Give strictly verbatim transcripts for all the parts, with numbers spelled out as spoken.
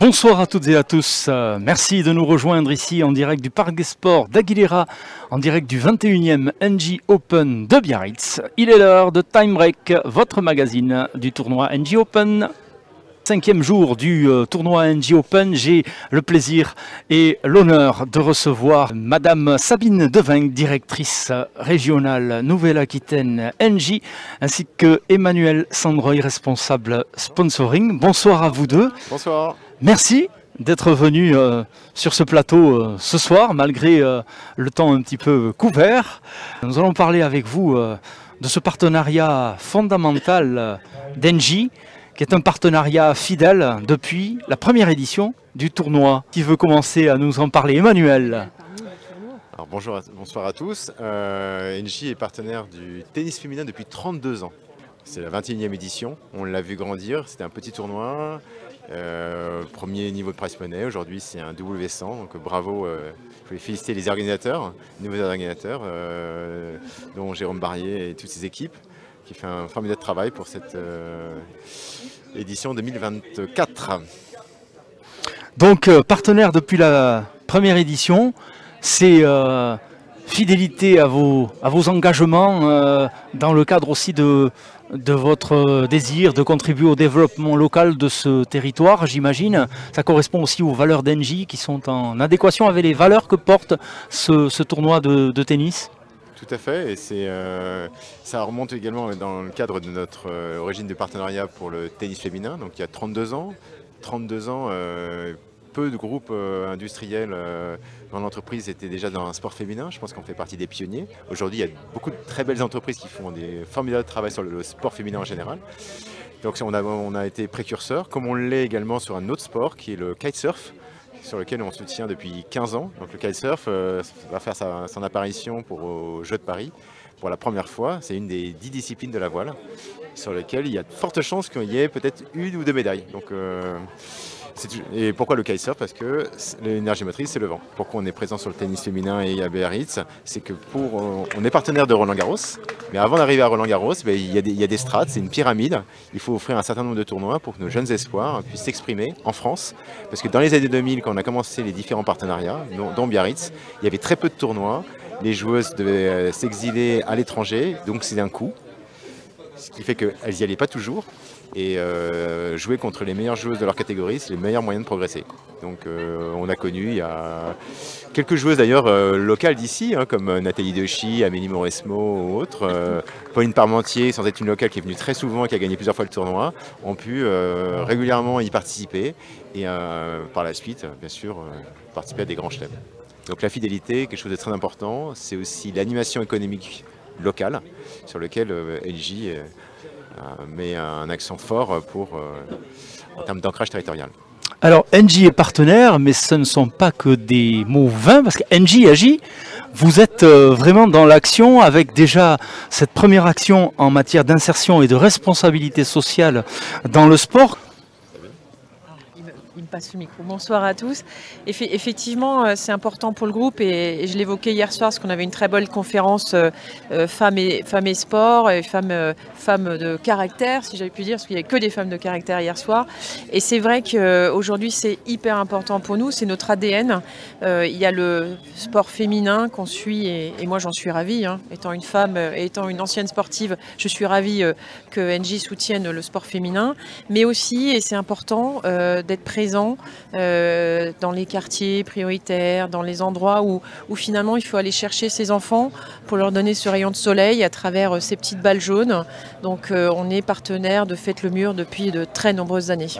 Bonsoir à toutes et à tous, euh, merci de nous rejoindre ici en direct du Parc des Sports d'Aguilera, en direct du vingt et unième Engie Open de Biarritz. Il est l'heure de Time Break, votre magazine du tournoi Engie Open. Cinquième jour du euh, tournoi Engie Open, j'ai le plaisir et l'honneur de recevoir Madame Sabine Devin, directrice régionale Nouvelle-Aquitaine Engie, ainsi que Emmanuel Sandroy, responsable sponsoring. Bonsoir à vous deux. Bonsoir. Merci d'être venu euh, sur ce plateau euh, ce soir, malgré euh, le temps un petit peu couvert. Nous allons parler avec vous euh, de ce partenariat fondamental euh, d'Engie, qui est un partenariat fidèle depuis la première édition du tournoi. Qui veut commencer à nous en parler? Emmanuel. Alors bonjour, à, bonsoir à tous. Euh, Engie est partenaire du tennis féminin depuis trente-deux ans. C'est la vingt et unième édition, on l'a vu grandir, c'était un petit tournoi. Euh, premier niveau de prize money, aujourd'hui c'est un W cent, donc bravo, euh, je voulais féliciter les organisateurs, les nouveaux organisateurs, euh, dont Jérôme Barrier et toutes ses équipes, qui fait un formidable travail pour cette euh, édition deux mille vingt-quatre. Donc euh, partenaire depuis la première édition, c'est euh, fidélité à vos, à vos engagements, euh, dans le cadre aussi de... de votre désir de contribuer au développement local de ce territoire, j'imagine. Ça correspond aussi aux valeurs d'Engie qui sont en adéquation avec les valeurs que porte ce, ce tournoi de, de tennis. Tout à fait, et c'est, euh, ça remonte également dans le cadre de notre euh, origine de partenariat pour le tennis féminin, donc il y a trente-deux ans. trente-deux ans, euh, peu de groupes euh, industriels euh, dans l'entreprise étaient déjà dans un sport féminin. Je pense qu'on fait partie des pionniers. Aujourd'hui, il y a beaucoup de très belles entreprises qui font des formidables travail sur le sport féminin en général. Donc on a, on a été précurseur, comme on l'est également sur un autre sport qui est le kitesurf, sur lequel on soutient depuis quinze ans. Donc le kitesurf euh, va faire sa, son apparition pour aux Jeux de Paris. Pour la première fois, c'est une des dix disciplines de la voile, sur lesquelles il y a de fortes chances qu'il y ait peut-être une ou deux médailles. Donc, euh, et pourquoi le kitesurf? Parce que l'énergie motrice, c'est le vent. Pourquoi on est présent sur le tennis féminin et à Biarritz? C'est que pour, on est partenaire de Roland Garros, mais avant d'arriver à Roland Garros, il y a des, il y a des strates, c'est une pyramide. Il faut offrir un certain nombre de tournois pour que nos jeunes espoirs puissent s'exprimer en France. Parce que dans les années deux mille, quand on a commencé les différents partenariats, dont Biarritz, il y avait très peu de tournois. Les joueuses devaient s'exiler à l'étranger, donc c'est un coût. Ce qui fait qu'elles n'y allaient pas toujours. Et euh, jouer contre les meilleures joueuses de leur catégorie, c'est le meilleur moyen de progresser. Donc euh, on a connu, il y a quelques joueuses d'ailleurs euh, locales d'ici, hein, comme Nathalie Dechy, Amélie Moresmo ou autres. Euh, Pauline Parmentier, sans être une locale qui est venue très souvent et qui a gagné plusieurs fois le tournoi, ont pu euh, régulièrement y participer. Et euh, par la suite, bien sûr, euh, participer à des grands chelems. Donc la fidélité, quelque chose de très important, c'est aussi l'animation économique locale, sur lequel euh, Engie euh, met un accent fort pour, euh, en termes d'ancrage territorial. Alors Engie est partenaire, mais ce ne sont pas que des mots vains, parce que Engie agit, vous êtes euh, vraiment dans l'action, avec déjà cette première action en matière d'insertion et de responsabilité sociale dans le sport. Ce micro. Bonsoir à tous. Eff effectivement, c'est important pour le groupe et, et je l'évoquais hier soir parce qu'on avait une très bonne conférence euh, femmes, et, femmes et sport et femmes, euh, femmes de caractère, si j'avais pu dire, parce qu'il n'y avait que des femmes de caractère hier soir. Et c'est vrai qu'aujourd'hui, c'est hyper important pour nous, c'est notre A D N. Euh, il y a le sport féminin qu'on suit et, et moi j'en suis ravie, hein. Étant une femme et étant une ancienne sportive, je suis ravie euh, que Engie soutienne le sport féminin, mais aussi, et c'est important, euh, d'être présent Euh, dans les quartiers prioritaires, dans les endroits où, où finalement il faut aller chercher ces enfants pour leur donner ce rayon de soleil à travers euh, ces petites balles jaunes. Donc euh, on est partenaire de Fête le Mur depuis de très nombreuses années.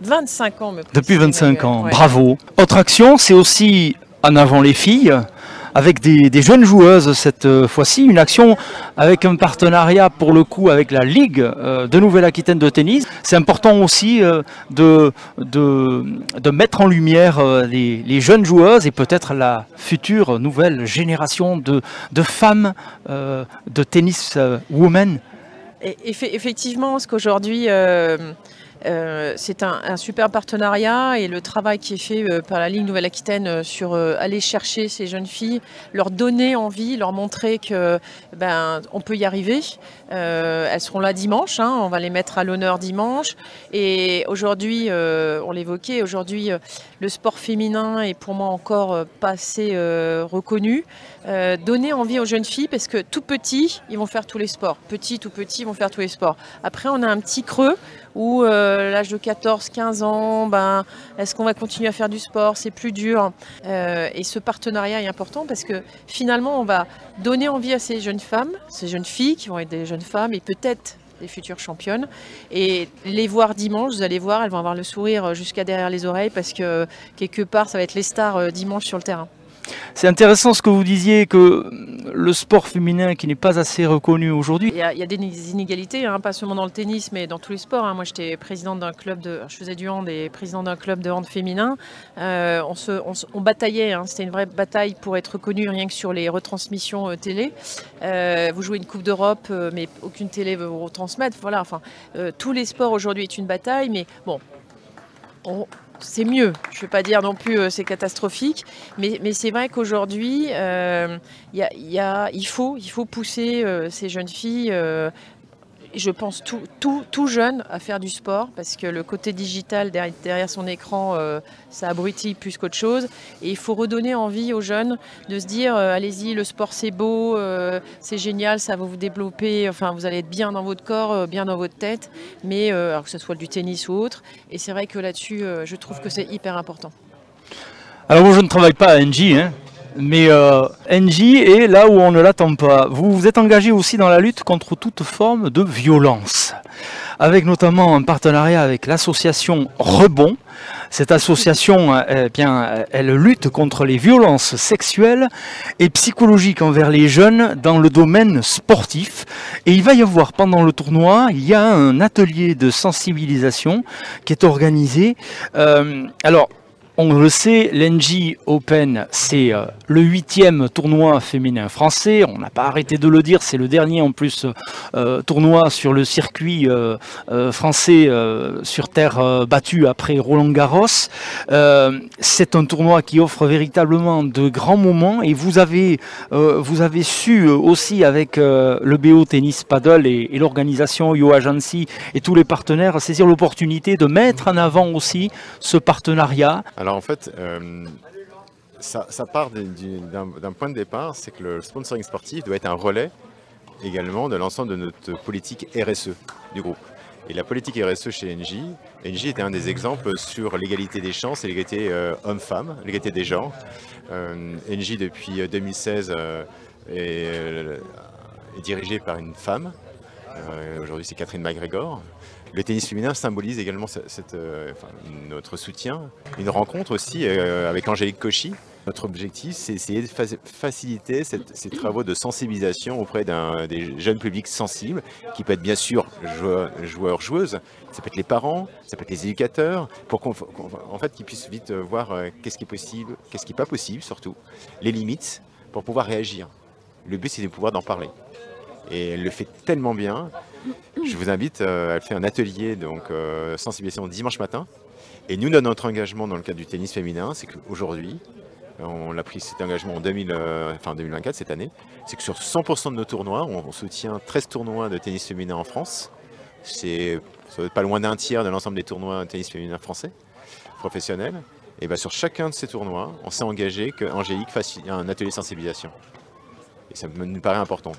vingt-cinq ans. vingt-cinq ans me depuis vingt-cinq ans, ouais. Bravo. Autre action, c'est aussi En avant les filles, avec des, des jeunes joueuses cette fois-ci, une action avec un partenariat pour le coup avec la Ligue euh, de Nouvelle-Aquitaine de Tennis. C'est important aussi euh, de, de, de mettre en lumière euh, les, les jeunes joueuses et peut-être la future nouvelle génération de, de femmes euh, de tennis euh, women. Et, effectivement, ce qu'aujourd'hui... Euh Euh, c'est un, un super partenariat et le travail qui est fait euh, par la Ligue Nouvelle-Aquitaine euh, sur euh, aller chercher ces jeunes filles, leur donner envie, leur montrer que ben, on peut y arriver, Euh, elles seront là dimanche, hein, on va les mettre à l'honneur dimanche. Et aujourd'hui, euh, on l'évoquait, aujourd'hui euh, le sport féminin est pour moi encore euh, pas assez euh, reconnu. Euh, donner envie aux jeunes filles, parce que tout petit, ils vont faire tous les sports. Petit, tout petit, ils vont faire tous les sports. Après, on a un petit creux où euh, l'âge de quatorze quinze ans, ben, est-ce qu'on va continuer à faire du sport? C'est plus dur. Euh, et ce partenariat est important parce que finalement, on va donner envie à ces jeunes femmes, ces jeunes filles qui vont être des jeunes femmes et peut-être les futures championnes, et les voir dimanche, vous allez voir, elles vont avoir le sourire jusqu'à derrière les oreilles parce que quelque part ça va être les stars dimanche sur le terrain. C'est intéressant ce que vous disiez, que le sport féminin qui n'est pas assez reconnu aujourd'hui. Il, il y a des inégalités, hein, pas seulement dans le tennis, mais dans tous les sports. Hein. Moi, j'étais présidente d'un club de, je faisais du hand et présidente d'un club de hand féminin. Euh, on, se, on, on bataillait, hein, c'était une vraie bataille pour être reconnu, rien que sur les retransmissions euh, télé. Euh, vous jouez une Coupe d'Europe, euh, mais aucune télé veut vous retransmettre. Voilà, enfin, euh, tous les sports aujourd'hui est une bataille, mais bon. On, C'est mieux, je ne veux pas dire non plus euh, c'est catastrophique, mais, mais c'est vrai qu'aujourd'hui, euh, y a, y a, il, faut, il faut pousser euh, ces jeunes filles, euh, je pense tout, tout, tout jeune, à faire du sport, parce que le côté digital derrière, derrière son écran, euh, ça abrutit plus qu'autre chose. Et il faut redonner envie aux jeunes de se dire, euh, allez-y, le sport c'est beau, euh, c'est génial, ça va vous développer, enfin, vous allez être bien dans votre corps, euh, bien dans votre tête, mais euh, alors que ce soit du tennis ou autre. Et c'est vrai que là-dessus, euh, je trouve que c'est hyper important. Alors moi, je ne travaille pas à Engie, hein, mais euh, Engie est là où on ne l'attend pas. Vous vous êtes engagé aussi dans la lutte contre toute forme de violence, avec notamment un partenariat avec l'association Rebond. Cette association, eh bien, elle lutte contre les violences sexuelles et psychologiques envers les jeunes dans le domaine sportif. Et il va y avoir, pendant le tournoi, il y a un atelier de sensibilisation qui est organisé. Euh, alors, on le sait, l'Engie Open, c'est le huitième tournoi féminin français. On n'a pas arrêté de le dire, c'est le dernier en plus euh, tournoi sur le circuit euh, euh, français euh, sur terre euh, battue après Roland-Garros. Euh, c'est un tournoi qui offre véritablement de grands moments, et vous avez, euh, vous avez su aussi avec euh, le B O Tennis Paddle et, et l'organisation Yo Agency et tous les partenaires saisir l'opportunité de mettre en avant aussi ce partenariat. Alors, Alors en fait, euh, ça, ça part d'un point de départ, c'est que le sponsoring sportif doit être un relais également de l'ensemble de notre politique R S E du groupe. Et la politique R S E chez Engie, Engie était un des exemples sur l'égalité des chances et l'égalité euh, homme-femme, l'égalité des genres. Euh, Engie depuis deux mille seize euh, est, euh, est dirigée par une femme, euh, aujourd'hui c'est Catherine McGregor. Le tennis féminin symbolise également cette, cette, euh, enfin, notre soutien. Une rencontre aussi euh, avec Angélique Cauchy. Notre objectif, c'est essayer de fa faciliter cette, ces travaux de sensibilisation auprès des jeunes publics sensibles, qui peuvent être bien sûr joueurs, joueurs, joueuses, ça peut être les parents, ça peut être les éducateurs, pour qu'on en fait, qu'ils puissent vite voir euh, qu'est-ce qui est possible, qu'est-ce qui n'est pas possible surtout, les limites, pour pouvoir réagir. Le but, c'est de pouvoir d'en parler. Et elle le fait tellement bien. Je vous invite, euh, elle fait un atelier donc euh, sensibilisation dimanche matin. Et nous, notre engagement dans le cadre du tennis féminin, c'est qu'aujourd'hui, on a pris cet engagement en deux mille, euh, enfin deux mille vingt-quatre, cette année, c'est que sur cent pour cent de nos tournois, on, on soutient treize tournois de tennis féminin en France. C'est pas loin d'un tiers de l'ensemble des tournois de tennis féminin français, professionnels. Et bien sur chacun de ces tournois, on s'est engagé qu'Angélique fasse un atelier sensibilisation. Et ça nous paraît important.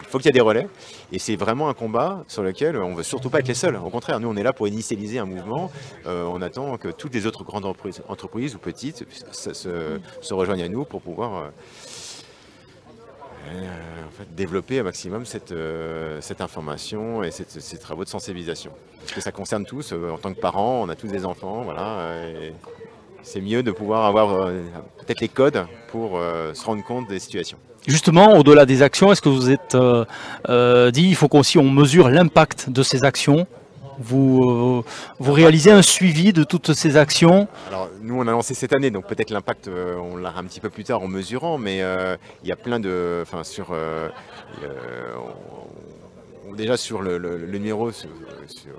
Il faut qu'il y ait des relais, et c'est vraiment un combat sur lequel on ne veut surtout pas être les seuls. Au contraire, nous on est là pour initialiser un mouvement, euh, on attend que toutes les autres grandes entreprises, entreprises ou petites se, se, se rejoignent à nous pour pouvoir euh, euh, en fait, développer un maximum cette, euh, cette information et cette, ces travaux de sensibilisation. Parce que ça concerne tous, euh, en tant que parents, on a tous des enfants, voilà, c'est mieux de pouvoir avoir euh, peut-être les codes pour euh, se rendre compte des situations. Justement, au-delà des actions, est-ce que vous vous êtes euh, euh, dit il faut qu'aussi on mesure l'impact de ces actions? Vous, euh, vous réalisez un suivi de toutes ces actions? Alors, nous, on a lancé cette année, donc peut-être l'impact, euh, on l'aura un petit peu plus tard en mesurant, mais euh, il y a plein de... Enfin, sur... Euh, euh, on, on, déjà, sur le, le, le numéro, sur, sur,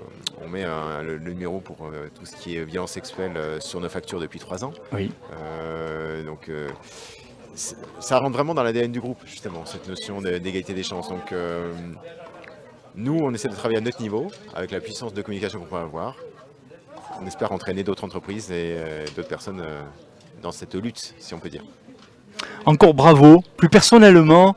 on met un, le, le numéro pour euh, tout ce qui est violence sexuelle euh, sur nos factures depuis trois ans. Oui. Euh, donc... Euh, ça rentre vraiment dans l'A D N du groupe, justement, cette notion d'égalité des chances. Donc, euh, nous, on essaie de travailler à notre niveau, avec la puissance de communication qu'on peut avoir. On espère entraîner d'autres entreprises et euh, d'autres personnes euh, dans cette lutte, si on peut dire. Encore bravo. Plus personnellement,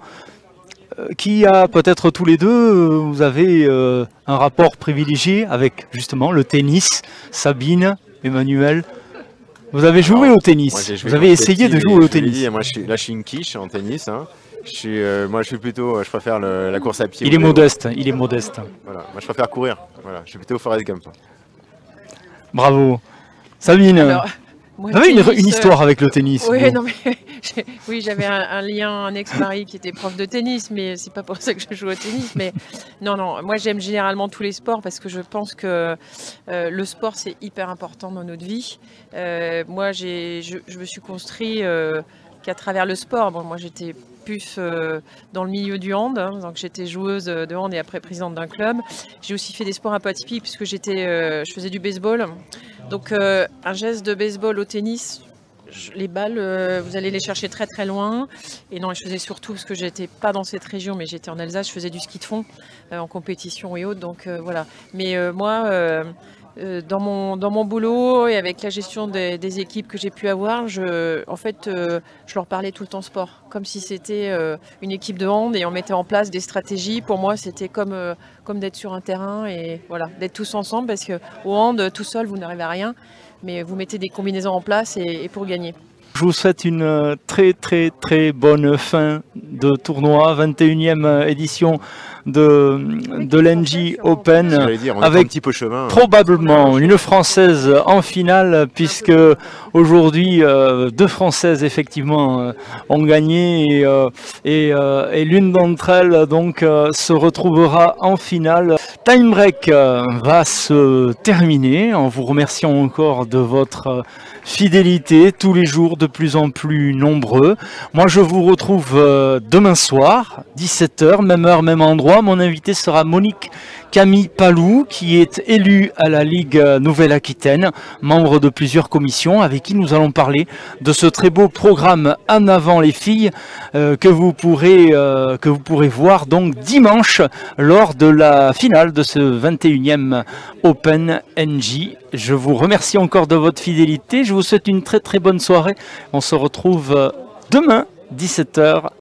euh, qui a peut-être tous les deux, euh, vous avez euh, un rapport privilégié avec justement le tennis, Sabine, Emmanuel. Vous avez joué Alors, au tennis, moi, joué vous avez essayé petit, de jouer au tennis. Dis, moi, je suis, là, je suis une quiche en tennis. Hein. Je suis, euh, moi, je suis plutôt, je préfère le, la course à pied. Il est modeste, il est modeste. Voilà, moi, je préfère courir. Voilà, je suis plutôt Forrest Gump. Bravo, Sabine. Alors, moi, vous avez tennis, une, une histoire euh, avec le tennis. Oui, bon. non, mais, oui, j'avais un, un lien, un ex-mari qui était prof de tennis, mais c'est pas pour ça que je joue au tennis. Mais non, non, moi, j'aime généralement tous les sports parce que je pense que euh, le sport c'est hyper important dans notre vie. Euh, moi, j'ai, je, je me suis construit euh, qu'à travers le sport. Bon, moi, j'étais plus euh, dans le milieu du hand, hein, donc j'étais joueuse de hand et après présidente d'un club. J'ai aussi fait des sports un peu atypiques puisque j'étais, euh, je faisais du baseball. Donc euh, un geste de baseball au tennis, je, les balles, euh, vous allez les chercher très très loin. Et non, je faisais surtout parce que j'étais pas dans cette région, mais j'étais en Alsace, je faisais du ski de fond euh, en compétition et autres. Donc euh, voilà. Mais euh, moi. Euh, Dans mon, dans mon boulot et avec la gestion des, des équipes que j'ai pu avoir, je, en fait, euh, je leur parlais tout le temps sport, comme si c'était euh, une équipe de hand et on mettait en place des stratégies. Pour moi, c'était comme, euh, comme d'être sur un terrain et voilà, d'être tous ensemble parce qu'au hand, tout seul, vous n'arrivez à rien, mais vous mettez des combinaisons en place et, et pour gagner. Je vous souhaite une très très très bonne fin de tournoi, vingt et unième édition de, de l'Engie Open, avec probablement une Française en finale, puisque aujourd'hui euh, deux Françaises effectivement ont gagné et, euh, et, euh, et l'une d'entre elles donc euh, se retrouvera en finale. Time Break va se terminer en vous remerciant encore de votre fidélité tous les jours de plus en plus nombreux. Moi je vous retrouve demain soir, dix-sept heures, même heure, même endroit. Mon invité sera Monique Camille-Palou, qui est élue à la Ligue Nouvelle-Aquitaine, membre de plusieurs commissions, avec qui nous allons parler de ce très beau programme En avant les filles euh, que, vous pourrez, euh, que vous pourrez voir donc dimanche lors de la finale de ce vingt et unième Open Engie. Je vous remercie encore de votre fidélité, je vous souhaite une très très bonne soirée. On se retrouve demain, dix-sept heures,